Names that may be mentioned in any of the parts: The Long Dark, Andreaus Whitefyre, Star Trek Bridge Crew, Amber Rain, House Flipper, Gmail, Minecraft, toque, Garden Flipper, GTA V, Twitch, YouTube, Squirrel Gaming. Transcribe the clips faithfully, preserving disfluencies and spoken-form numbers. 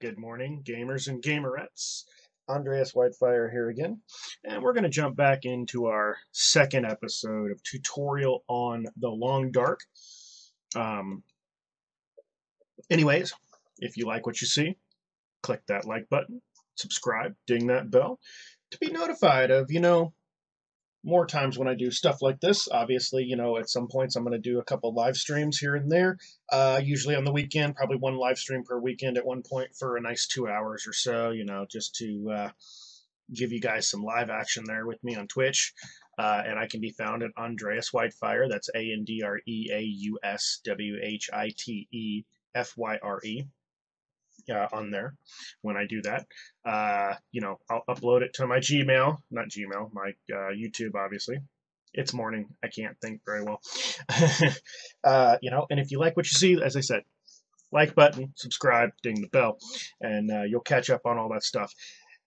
Good morning, gamers and gamerettes. Andreaus Whitefyre here again, and we're going to jump back into our second episode of tutorial on The Long Dark. Um, anyways, if you like what you see, click that like button, subscribe, ding that bell, to be notified of, you know, more times when I do stuff like this. Obviously, you know, at some points I'm going to do a couple live streams here and there, uh, usually on the weekend, probably one live stream per weekend at one point for a nice two hours or so, you know, just to uh, give you guys some live action there with me on Twitch. Uh, and I can be found at Andreaus Whitefyre. That's A N D R E A U S W H I T E F Y R E. Uh, on there when I do that. Uh, you know, I'll upload it to my Gmail, not Gmail, my uh, YouTube, obviously. It's morning. I can't think very well. uh, you know, and if you like what you see, as I said, like button, subscribe, ding the bell, and uh, you'll catch up on all that stuff.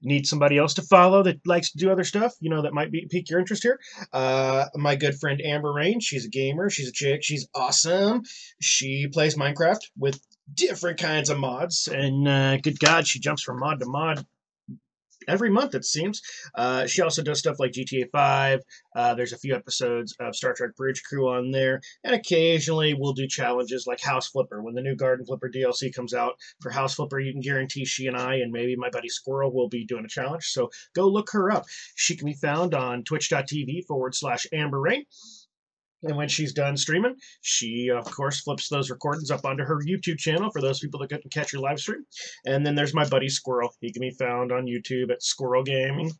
Need somebody else to follow that likes to do other stuff, you know, that might be, pique your interest here. Uh, my good friend Amber Rain, she's a gamer, she's a chick, she's awesome. She plays Minecraft with different kinds of mods, and uh, good God, she jumps from mod to mod every month, it seems. Uh, she also does stuff like G T A five. Uh, there's a few episodes of Star Trek Bridge Crew on there, and occasionally we'll do challenges like House Flipper. When the new Garden Flipper D L C comes out for House Flipper, you can guarantee she and I and maybe my buddy Squirrel will be doing a challenge, so go look her up. She can be found on twitch.tv forward slash Amber Rain. And when she's done streaming, she, of course, flips those recordings up onto her YouTube channel for those people that couldn't catch her live stream. And then there's my buddy Squirrel. He can be found on YouTube at Squirrel Gaming.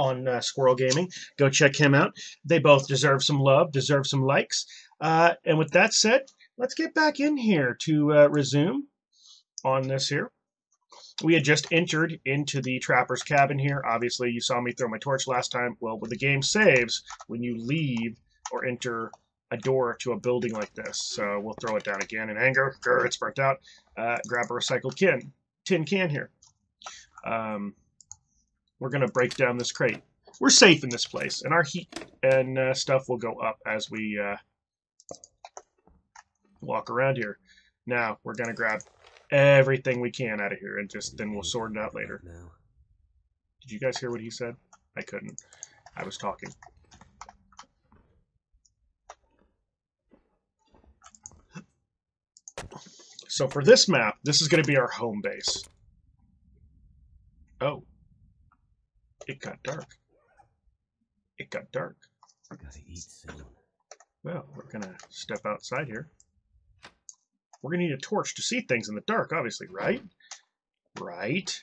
on uh, Squirrel Gaming. Go check him out. They both deserve some love, deserve some likes. Uh, and with that said, let's get back in here to uh, resume on this here. We had just entered into the Trapper's Cabin here. Obviously, you saw me throw my torch last time. Well, the game saves when you leave or enter a door to a building like this. So we'll throw it down again in anger. Grr, it's burnt out. Uh, grab a recycled tin, tin can here. Um, we're going to break down this crate. We're safe in this place, and our heat and uh, stuff will go up as we uh, walk around here. Now we're going to grab everything we can out of here, and just then we'll sort it out later. Did you guys hear what he said? I couldn't. I was talking. So for this map, this is going to be our home base. Oh. It got dark. It got dark. I gotta eat soon. Well, we're going to step outside here. We're going to need a torch to see things in the dark, obviously, right? Right.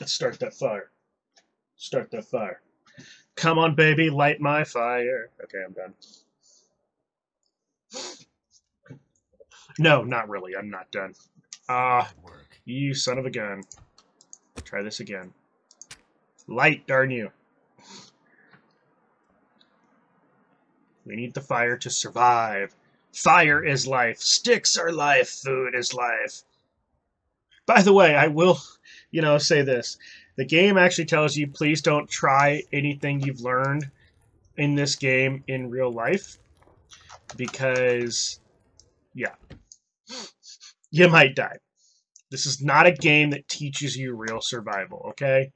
Let's start that fire. Start that fire. Come on, baby, light my fire. Okay, I'm done. No, not really. I'm not done. Ah, uh, you son of a gun. Try this again. Light, darn you. We need the fire to survive. Fire is life. Sticks are life. Food is life. By the way, I will, you know, say this. The game actually tells you, please don't try anything you've learned in this game in real life, because, yeah, you might die. This is not a game that teaches you real survival, okay?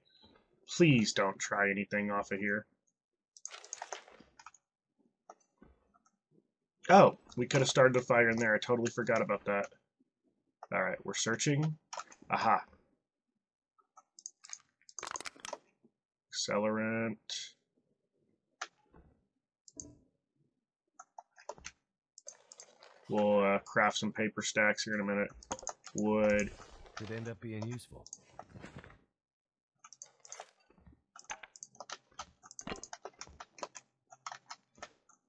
Please don't try anything off of here. Oh, we could have started a fire in there. I totally forgot about that. All right, we're searching. Aha. Accelerant. We'll uh, craft some paper stacks here in a minute. Wood. Could end up being useful.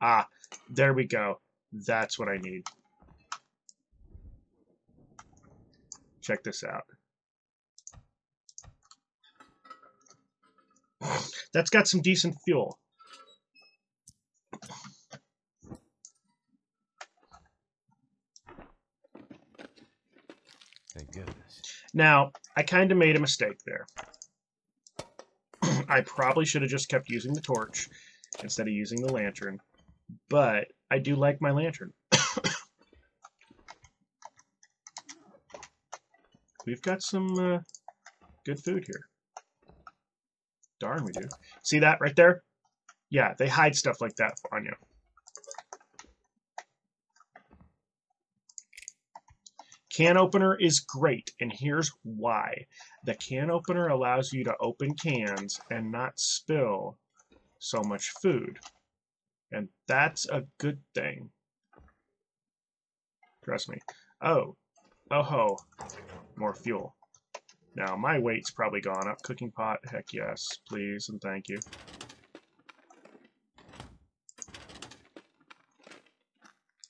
Ah, there we go. That's what I need. Check this out. That's got some decent fuel. Thank goodness. Now, I kind of made a mistake there. I probably should have just kept using the torch instead of using the lantern, but I do like my lantern. We've got some uh, good food here. Darn, we do. See that right there? Yeah, they hide stuff like that on you. Can opener is great, and here's why. The can opener allows you to open cans and not spill so much food. And that's a good thing. Trust me. Oh. Oh ho. More fuel. Now, my weight's probably gone up. Cooking pot, heck yes. Please and thank you.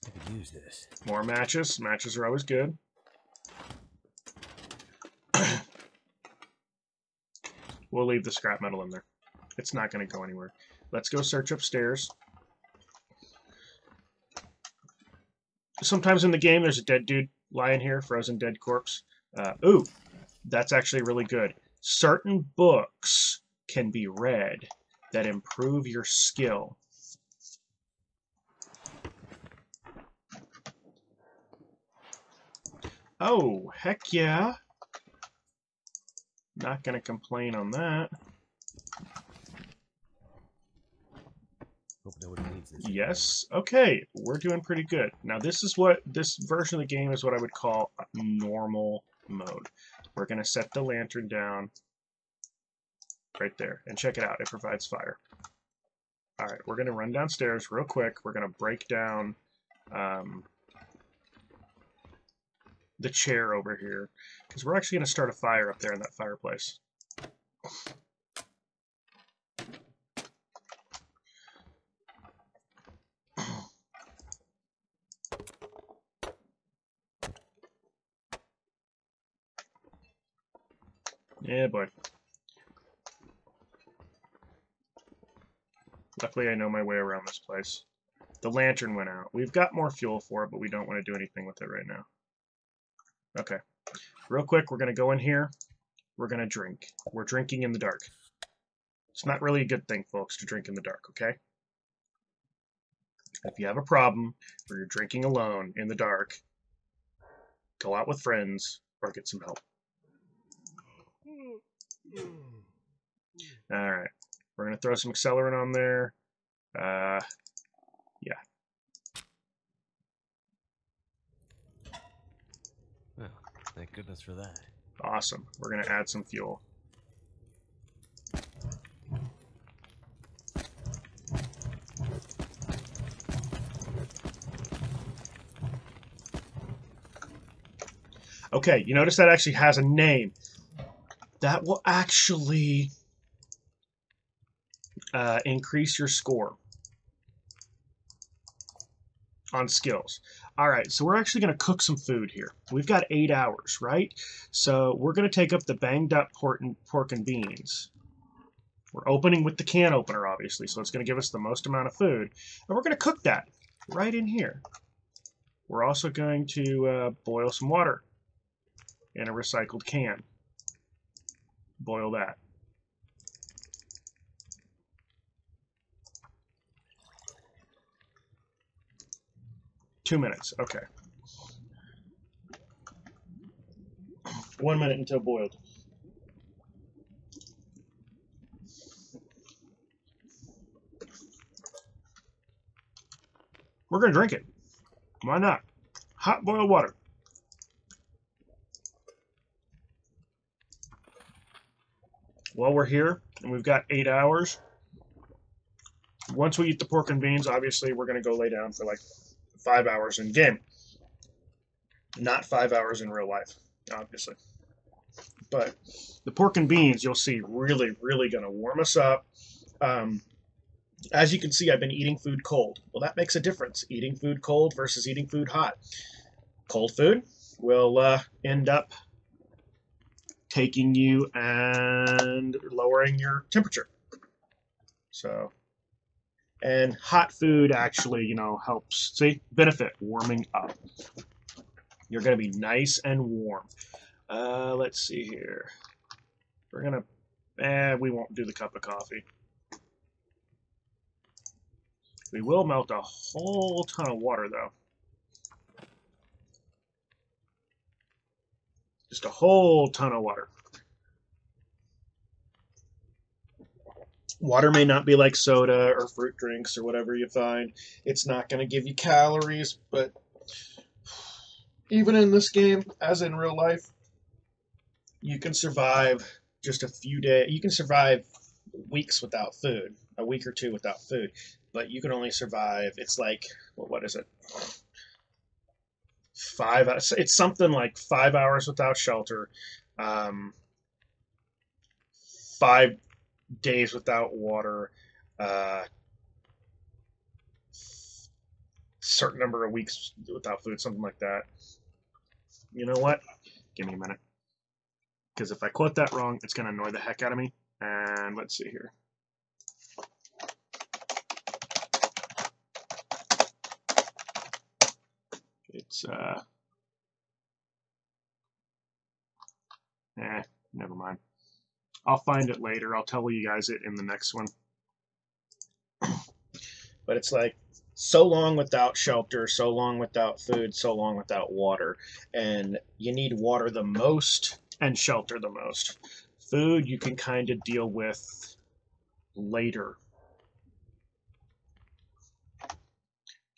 I could use this. More matches. Matches are always good. We'll leave the scrap metal in there. It's not going to go anywhere. Let's go search upstairs. Sometimes in the game, there's a dead dude lying here, frozen dead corpse. Uh, ooh, that's actually really good. Certain books can be read that improve your skill. Oh, heck yeah. Not gonna complain on that. Hope nobody needs this. Yes. Okay, we're doing pretty good. Now this is what this version of the game is what I would call normal mode. We're gonna set the lantern down right there, and check it out. It provides fire. All right, we're gonna run downstairs real quick. We're gonna break down um, the chair over here, because we're actually going to start a fire up there in that fireplace. Yeah, boy. Luckily, I know my way around this place. The lantern went out. We've got more fuel for it, but we don't want to do anything with it right now. Okay, real quick, we're going to go in here. We're going to drink. We're drinking in the dark. It's not really a good thing, folks, to drink in the dark, okay? If you have a problem or you're drinking alone in the dark, go out with friends or get some help. All right, we're going to throw some accelerant on there. Uh, yeah. Thank goodness for that. Awesome. We're going to add some fuel. Okay, you notice that actually has a name. That will actually uh, increase your score on skills. All right, so we're actually going to cook some food here. We've got eight hours, right? So we're going to take up the banged up pork and, pork and beans. We're opening with the can opener, obviously, so it's going to give us the most amount of food. And we're going to cook that right in here. We're also going to uh, boil some water in a recycled can. Boil that. Two minutes, okay. One minute until boiled. We're gonna drink it. Why not? Hot boiled water. While we're here, and we've got eight hours, once we eat the pork and beans, obviously we're gonna go lay down for like five hours in game. Not five hours in real life, obviously. But the pork and beans, you'll see, really, really going to warm us up. Um, as you can see, I've been eating food cold. Well, that makes a difference, eating food cold versus eating food hot. Cold food will uh, end up taking you and lowering your temperature. So... and hot food actually, you know, helps, see, benefit, warming up. You're going to be nice and warm. Uh, let's see here. We're going to Eh, we won't do the cup of coffee. We will melt a whole ton of water, though. Just a whole ton of water. Water may not be like soda or fruit drinks or whatever you find. It's not going to give you calories, but even in this game, as in real life, you can survive just a few days. You can survive weeks without food, a week or two without food, but you can only survive. It's like, well, what is it? Five. It's something like five hours without shelter, um, five days without water, uh, certain number of weeks without food, something like that. You know what? Give me a minute. Because if I quote that wrong, it's going to annoy the heck out of me. And let's see here. It's, uh... eh, never mind. I'll find it later. I'll tell you guys it in the next one. But it's like, so long without shelter, so long without food, so long without water. And you need water the most and shelter the most. Food you can kind of deal with later.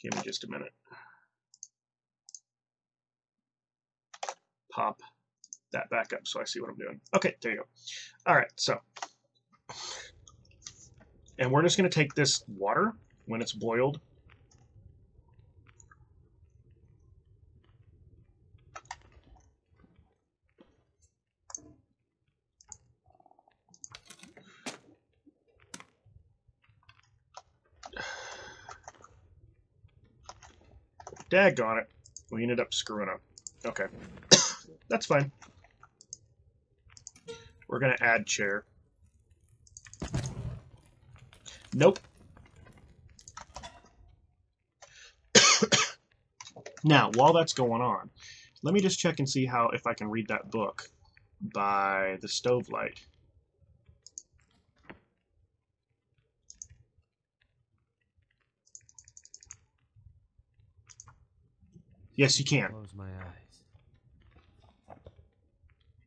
Give me just a minute. Pop that back up so I see what I'm doing. Okay, there you go. All right, so. And we're just going to take this water when it's boiled. Daggone it. We ended up screwing up. Okay. That's fine. We're going to add chair. Nope. Now, while that's going on, let me just check and see how if I can read that book by the stove light. Yes, you can. Close my eyes.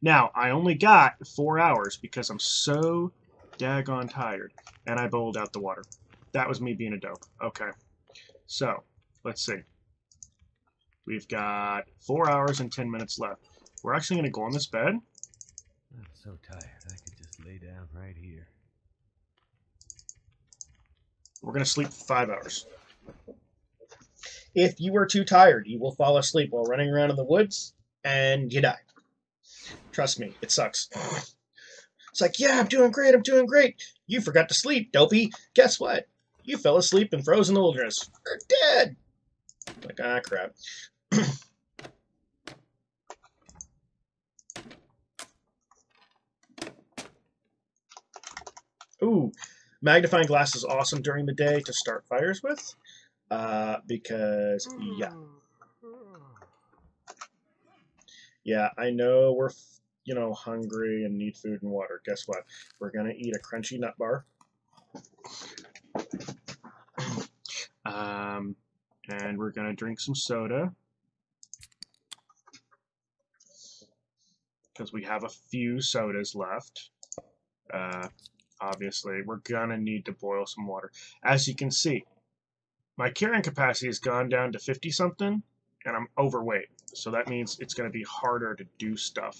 Now, I only got four hours because I'm so daggone tired, and I bowled out the water. That was me being a dope. Okay. So, let's see. We've got four hours and ten minutes left. We're actually going to go on this bed. I'm so tired. I could just lay down right here. We're going to sleep five hours. If you are too tired, you will fall asleep while running around in the woods, and you die. Trust me, it sucks. It's like, yeah, I'm doing great, I'm doing great. You forgot to sleep, dopey. Guess what? You fell asleep and froze in the wilderness. You're dead. Like, ah, crap. Ooh, magnifying glass is awesome during the day to start fires with. Uh, because, yeah. Yeah, I know we're, you know, hungry and need food and water. Guess what? We're going to eat a crunchy nut bar. Um, and we're going to drink some soda. Because we have a few sodas left. Uh, obviously, we're going to need to boil some water. As you can see, my carrying capacity has gone down to fifty something, and I'm overweight. So that means it's going to be harder to do stuff.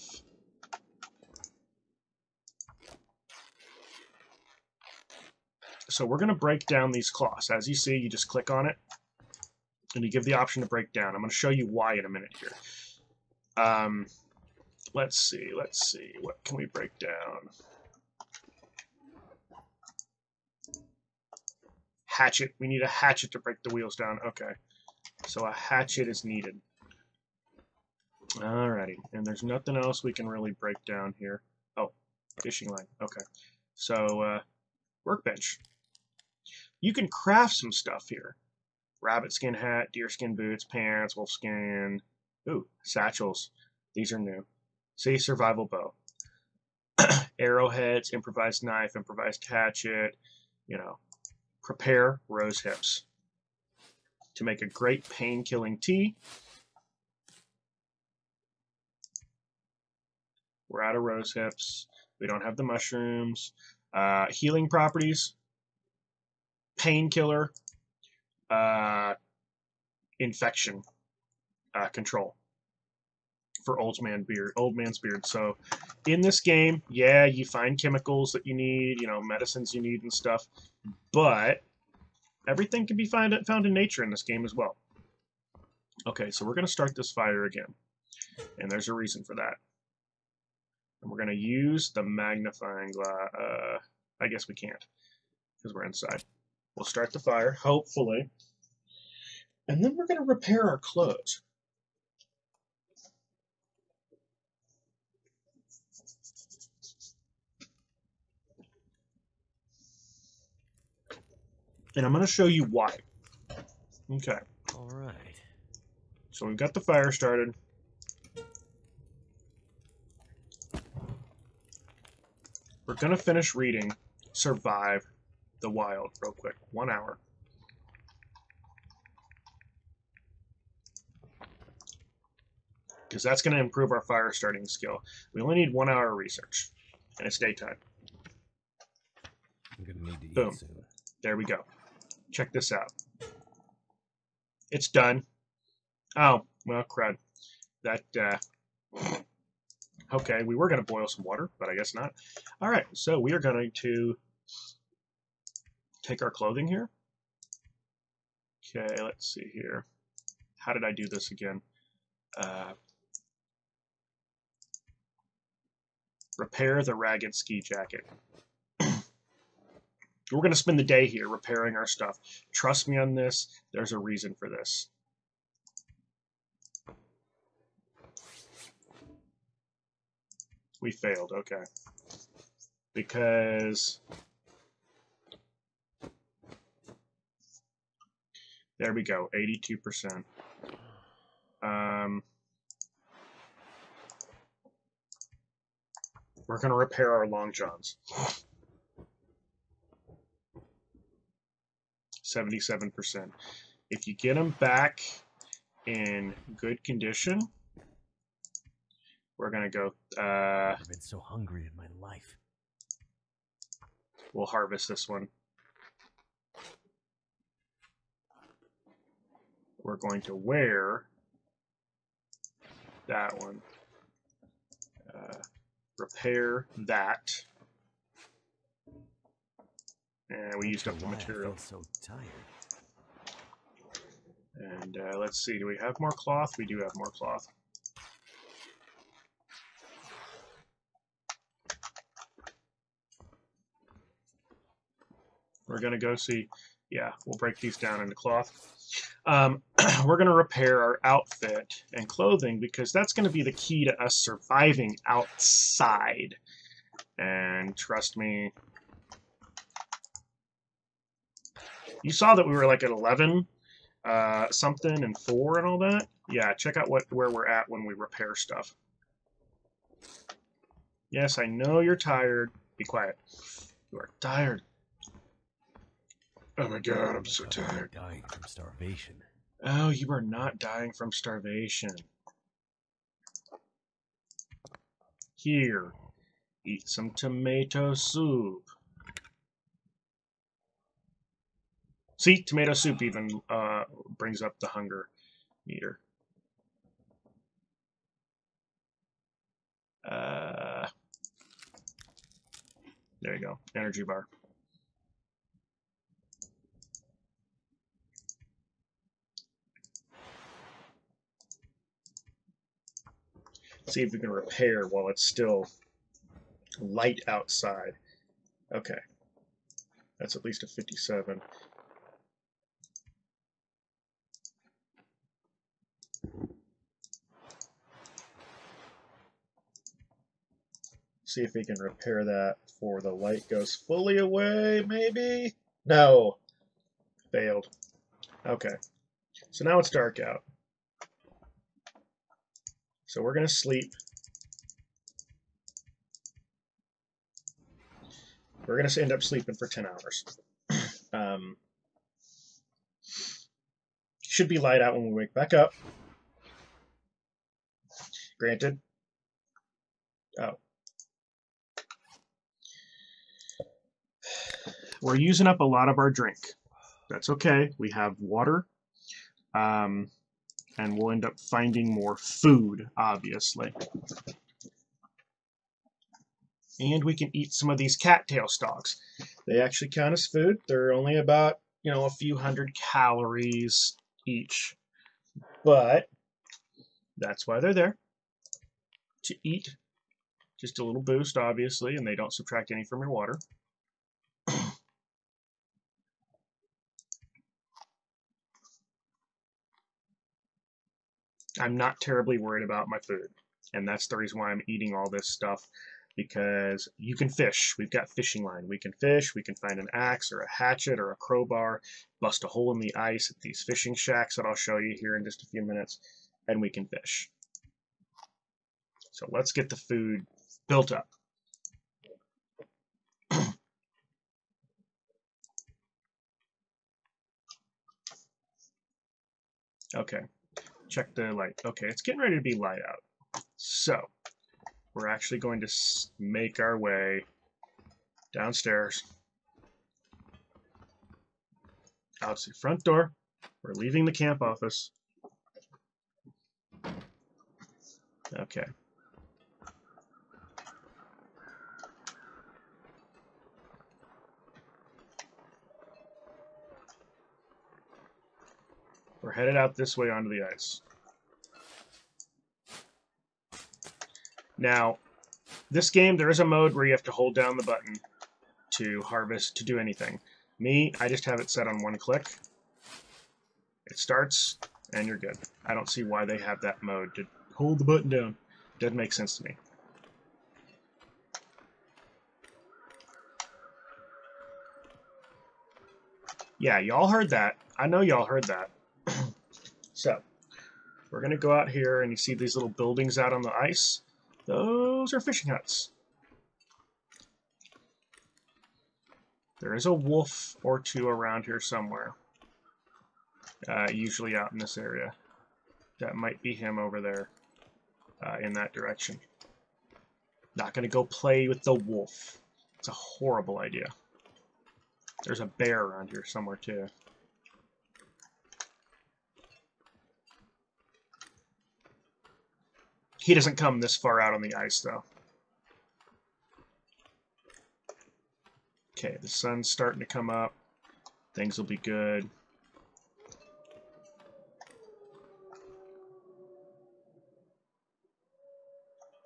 So we're going to break down these cloths. As you see, you just click on it, and you give the option to break down. I'm going to show you why in a minute here. Um, let's see, let's see. What can we break down? Hatchet. We need a hatchet to break the wheels down. Okay. So a hatchet is needed. Alrighty, and there's nothing else we can really break down here. Oh, fishing line. Okay, so uh, workbench. You can craft some stuff here. Rabbit skin hat, deer skin boots, pants, wolf skin. Ooh, satchels. These are new. See, survival bow. arrowheads, improvised knife, improvised hatchet, you know, prepare rose hips to make a great pain-killing tea. We're out of rose hips. We don't have the mushrooms. Uh, healing properties, painkiller, uh, infection uh, control for old man beard, old man's beard. So in this game, yeah, you find chemicals that you need, you know, medicines you need and stuff, but everything can be find, found in nature in this game as well. Okay, so we're going to start this fire again, and there's a reason for that. And we're going to use the magnifying glass. Uh, I guess we can't because we're inside. We'll start the fire, hopefully. And then we're going to repair our clothes. And I'm going to show you why. Okay. All right. So we've got the fire started. We're going to finish reading Survive the Wild real quick. One hour. Because that's going to improve our fire starting skill. We only need one hour of research. And it's daytime. I'm going to need to eat Boom. Soon. There we go. Check this out. It's done. Oh, well, crud. That, uh... Okay, we were going to boil some water, but I guess not. All right, so we are going to take our clothing here. Okay, let's see here. How did I do this again? Uh, repair the ragged ski jacket. We're going to spend the day here repairing our stuff. Trust me on this. There's a reason for this. We failed, okay. Because... There we go, eighty-two percent. Um, we're going to repair our long johns. seventy-seven percent. If you get them back in good condition... We're gonna go. Uh, I've been so hungry in my life. We'll harvest this one. We're going to wear that one. Uh, repair that. And we used up the material. I feel so tired. And uh, let's see. Do we have more cloth? We do have more cloth. We're going to go see, yeah, we'll break these down into cloth. Um, we're going to repair our outfit and clothing because that's going to be the key to us surviving outside. And trust me, you saw that we were like at eleven uh, something and four and all that. Yeah, check out what where we're at when we repair stuff. Yes, I know you're tired. Be quiet. You are tired. Oh my god, I'm so tired. I'm dying from starvation. Oh, you are not dying from starvation. Here, eat some tomato soup. See, tomato soup even uh, brings up the hunger meter. Uh, there you go, energy bar. See if we can repair while it's still light outside. Okay, that's at least a fifty-seven. See if we can repair that before the light goes fully away, maybe? No, failed. Okay, so now it's dark out. So we're going to sleep. we're going to end up sleeping for ten hours. Um, should be light out when we wake back up. Granted. Oh. We're using up a lot of our drink. That's okay. We have water. Um, and we'll end up finding more food, obviously. And we can eat some of these cattail stalks. They actually count as food. They're only about, you know, a few hundred calories each. But that's why they're there. To eat. Just a little boost, obviously, and they don't subtract any from your water. I'm not terribly worried about my food. And that's the reason why I'm eating all this stuff. Because you can fish. We've got fishing line. We can fish. We can find an axe or a hatchet or a crowbar, bust a hole in the ice at these fishing shacks that I'll show you here in just a few minutes, and we can fish. So let's get the food built up. Okay, check the light. Okay, it's getting ready to be light out. So we're actually going to make our way downstairs, out to the front door. We're leaving the camp office. Okay. We're headed out this way onto the ice. Now, this game, there is a mode where you have to hold down the button to harvest, to do anything. Me, I just have it set on one click. It starts, and you're good. I don't see why they have that mode to hold the button down. It doesn't make sense to me. Yeah, y'all heard that. I know y'all heard that. So, we're going to go out here, and you see these little buildings out on the ice. Those are fishing huts. There is a wolf or two around here somewhere. Uh, usually out in this area. That might be him over there uh, in that direction. Not going to go play with the wolf. It's a horrible idea. There's a bear around here somewhere too. He doesn't come this far out on the ice, though. Okay, the sun's starting to come up. Things will be good.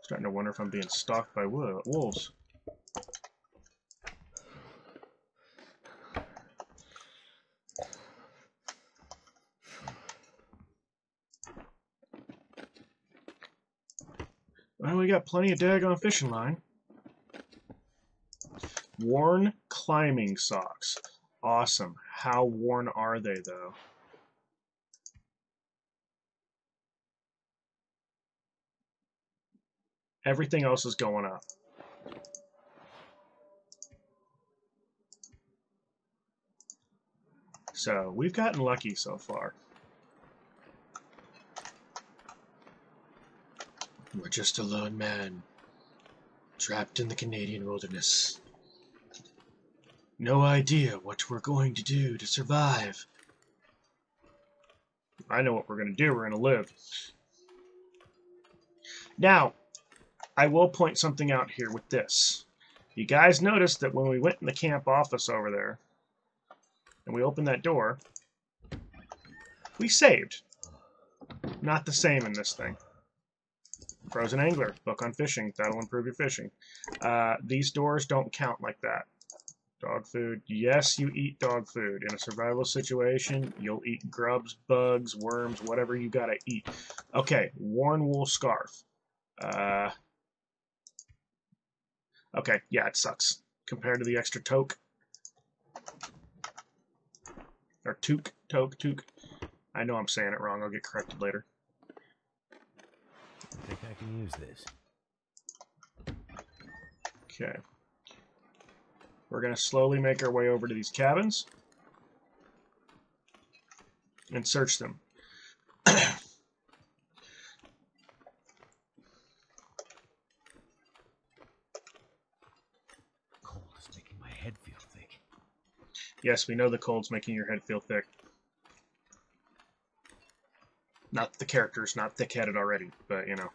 Starting to wonder if I'm being stalked by wolves. Well, we got plenty of daggone fishing line. Worn climbing socks. Awesome. How worn are they, though? Everything else is going up. So, we've gotten lucky so far. We're just a lone man, trapped in the Canadian wilderness. No idea what we're going to do to survive. I know what we're going to do. We're going to live. Now, I will point something out here with this. You guys noticed that when we went in the camp office over there, and we opened that door, we saved. Not the same in this thing. Frozen Angler, book on fishing. That'll improve your fishing. Uh, these doors don't count like that. Dog food. Yes, you eat dog food. In a survival situation, you'll eat grubs, bugs, worms, whatever you gotta eat. Okay, worn wool scarf. Uh, okay, yeah, it sucks. Compared to the extra toque. Or toque, toque, toque. I know I'm saying it wrong. I'll get corrected later. I think I can use this. Okay. We're going to slowly make our way over to these cabins and search them. Cold is making my head feel thick. Yes, we know the cold's making your head feel thick. Not the character's not thick-headed already, but you know.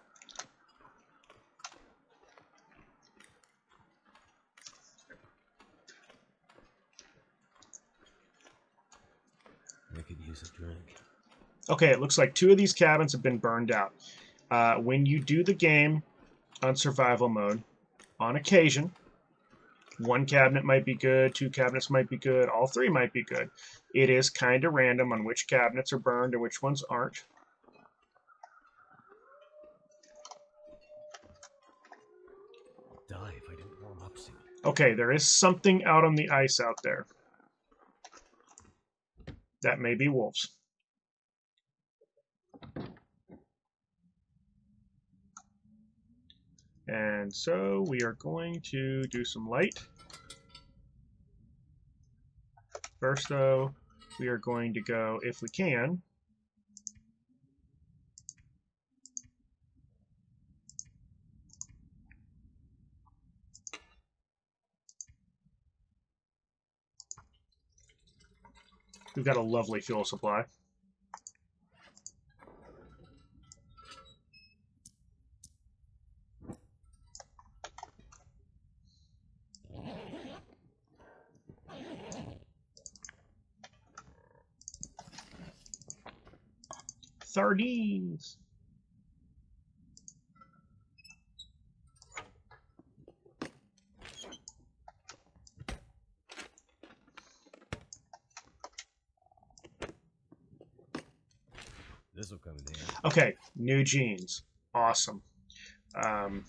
We could use a drink. Okay, it looks like two of these cabins have been burned out. Uh, when you do the game on survival mode, on occasion, one cabinet might be good, two cabinets might be good, all three might be good. It is kind of random on which cabinets are burned and which ones aren't. Okay, there is something out on the ice out there. That may be wolves. And so we are going to do some light. First, though, we are going to go, if we can, we've got a lovely fuel supply. Sardines. This will come in handy. Okay, new jeans. Awesome. Um,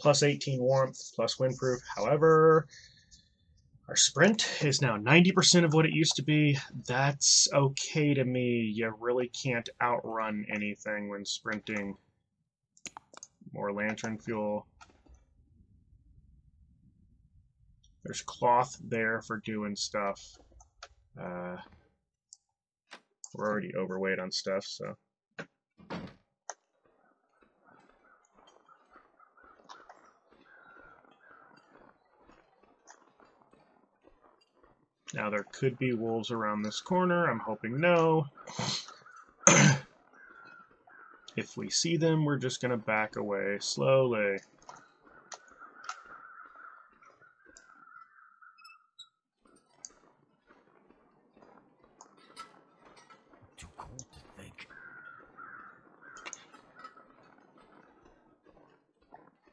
plus eighteen warmth, plus windproof. However, our sprint is now ninety percent of what it used to be. That's okay to me. You really can't outrun anything when sprinting. More lantern fuel. There's cloth there for doing stuff. Uh, we're already overweight on stuff, so. Now there could be wolves around this corner. I'm hoping no. If we see them, we're just gonna back away slowly. Too cold to think.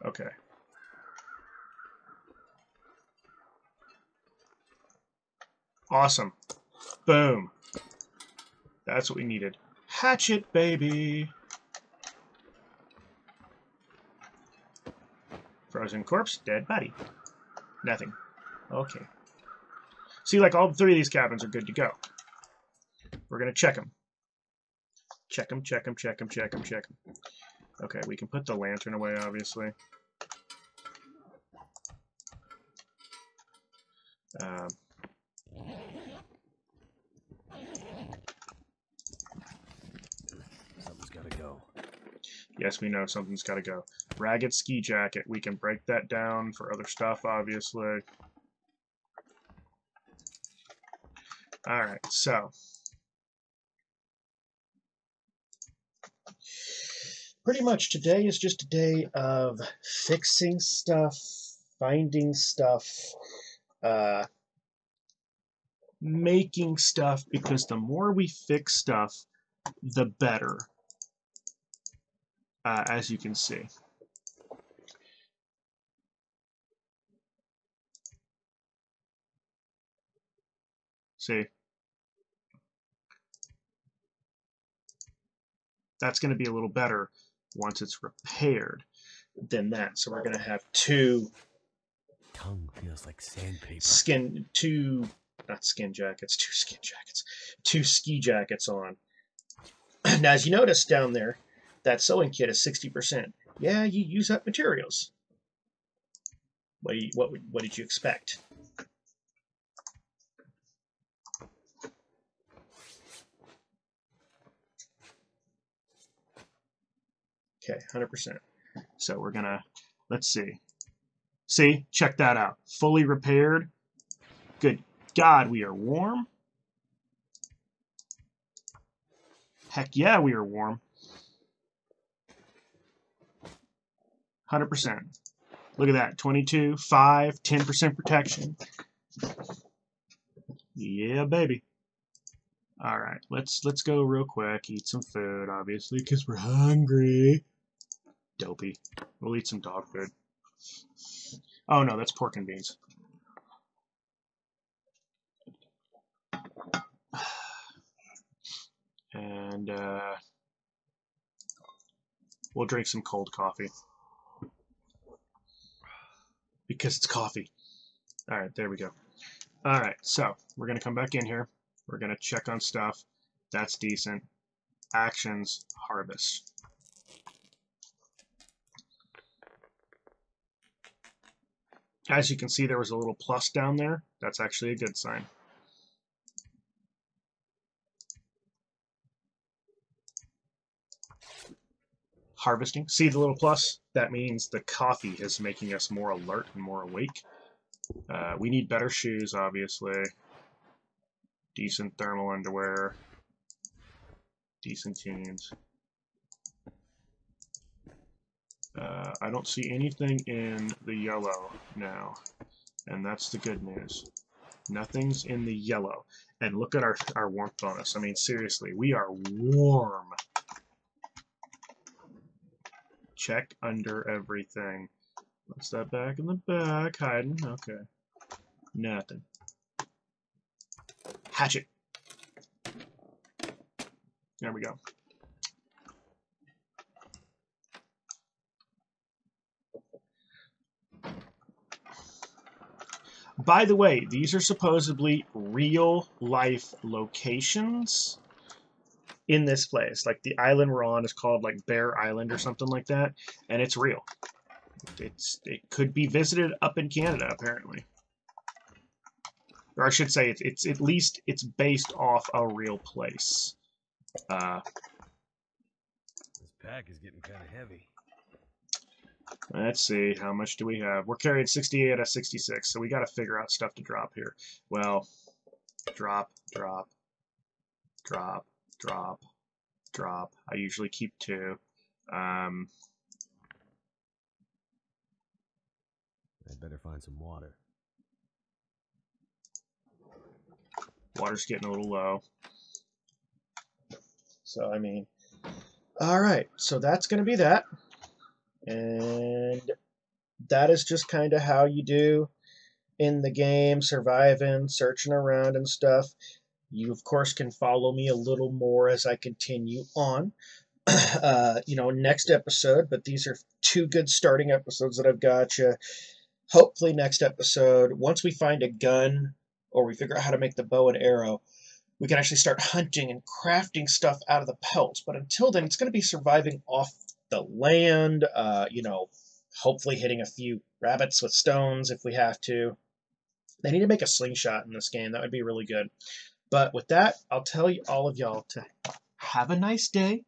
Okay. Awesome. Boom. That's what we needed. Hatchet, baby. Frozen corpse, dead body. Nothing. Okay. See, like, all three of these cabins are good to go. We're going to check them. Check them, check them, check them, check them, check them. Okay, we can put the lantern away, obviously. Um... Something's gotta go. Yes, we know something's gotta go. Ragged ski jacket. We can break that down for other stuff, obviously. Alright, so. Pretty much today is just a day of fixing stuff, finding stuff, uh, making stuff, because the more we fix stuff, the better, uh, as you can see. See? That's going to be a little better once it's repaired than that. So we're going to have two... Tongue feels like sandpaper. Skin... two... Not skin jackets, two skin jackets, two ski jackets on. Now, as you notice down there, That sewing kit is sixty percent. Yeah, you use up materials. What, do you, what, what did you expect? Okay, one hundred percent. So we're gonna, let's see. See, check that out. Fully repaired. Good God, we are warm. Heck yeah, we are warm. one hundred percent. Look at that. twenty-two, five, ten percent protection. Yeah, baby. All right, let's let's go real quick. Eat some food, obviously, because we're hungry. Dopey. We'll eat some dog food. Oh, no, that's pork and beans. And uh, we'll drink some cold coffee. Because it's coffee. All right, there we go. All right, so we're going to come back in here. We're going to check on stuff. That's decent. Actions, harvest. As you can see, there was a little plus down there. That's actually a good sign. Harvesting. See the little plus? That means the coffee is making us more alert and more awake. Uh, we need better shoes, obviously. Decent thermal underwear. Decent jeans. Uh, I don't see anything in the yellow now, and that's the good news. Nothing's in the yellow. And look at our, our warmth bonus. I mean, seriously, we are warm. Check under everything. What's that back in the back? Hiding. Okay. Nothing. Hatchet. There we go. By the way, these are supposedly real-life locations in this place. Like, the island we're on is called, like, Bear Island or something like that, and it's real. It's, it could be visited up in Canada, apparently. Or I should say, it's, it's at least it's based off a real place. Uh, this pack is getting kind of heavy. Let's see, how much do we have? We're carrying sixty-eight out of sixty-six, so we got to figure out stuff to drop here. Well, drop, drop, drop, drop, drop. I usually keep two. Um, I'd better find some water. Water's getting a little low. So, I mean, all right, so that's going to be that. And that is just kind of how you do in the game, surviving, searching around and stuff. You, of course, can follow me a little more as I continue on, uh, you know, next episode. But these are two good starting episodes that I've got you. Hopefully next episode, once we find a gun or we figure out how to make the bow and arrow, we can actually start hunting and crafting stuff out of the pelts. But until then, it's going to be surviving off the land, uh, you know, hopefully hitting a few rabbits with stones if we have to. They need to make a slingshot in this game. That would be really good. But with that, I'll tell you all of y'all to have a nice day.